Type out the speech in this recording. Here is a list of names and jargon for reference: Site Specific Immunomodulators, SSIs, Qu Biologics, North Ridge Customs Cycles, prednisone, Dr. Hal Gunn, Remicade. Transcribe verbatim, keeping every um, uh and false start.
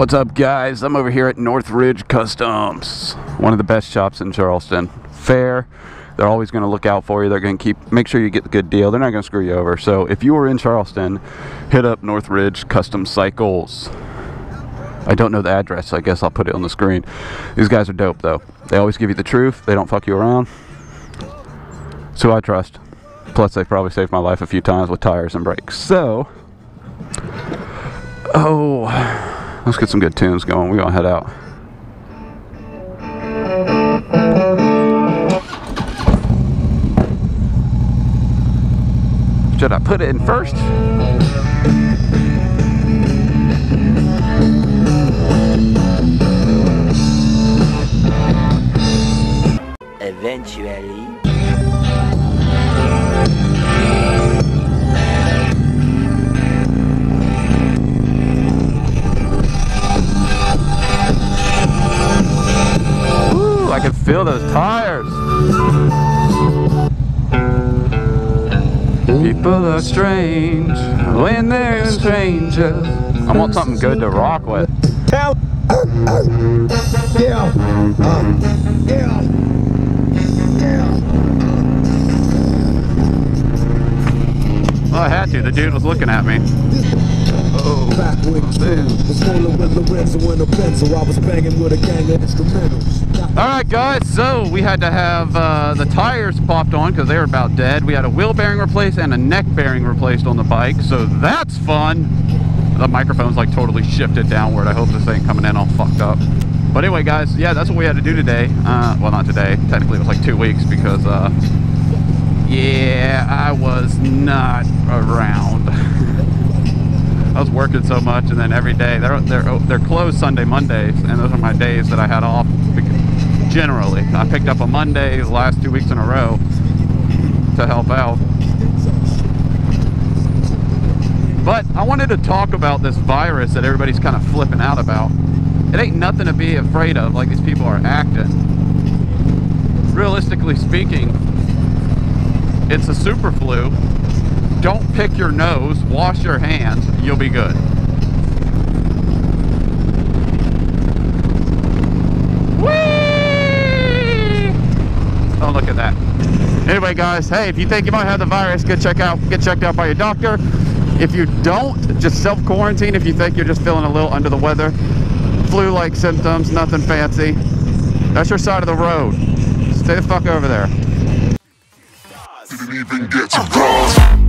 What's up, guys? I'm over here at North Ridge Customs, one of the best shops in Charleston. Fair. They're always going to look out for you. They're going to keep make sure you get the good deal. They're not going to screw you over. So if you were in Charleston, hit up North Ridge Customs Cycles. I don't know the address, so I guess I'll put it on the screen. These guys are dope, though. They always give you the truth. They don't fuck you around. It's who I trust. Plus, they probably saved my life a few times with tires and brakes. So, oh. let's get some good tunes going. We're going to head out. Should I put it in first? Eventually. I can feel those tires. People are strange when they're strangers. I want something good to rock with. Yeah. Yeah. Yeah. Well, I had to. The dude was looking at me. Oh, man. Alright, guys, so we had to have uh, the tires popped on because they were about dead. We had a wheel bearing replaced and a neck bearing replaced on the bike, so that's fun. The microphone's like totally shifted downward. I hope this ain't coming in all fucked up. But anyway, guys, yeah, that's what we had to do today. Uh, well, not today. Technically, it was like two weeks because, uh, yeah, I was not around. I was working so much, and then every day they're they're they're closed Sunday, Mondays, and those are my days that I had off. Generally, I picked up a Monday the last two weeks in a row to help out. But I wanted to talk about this virus that everybody's kind of flipping out about. It ain't nothing to be afraid of, like these people are acting. Realistically speaking, it's a super flu. Don't pick your nose, wash your hands, you'll be good. Whee! Oh, look at that. Anyway, guys, hey, if you think you might have the virus, get checked out, get checked out by your doctor. If you don't, just self-quarantine if you think you're just feeling a little under the weather. Flu-like symptoms, nothing fancy. That's your side of the road. Stay the fuck over there. Didn't even get to cross.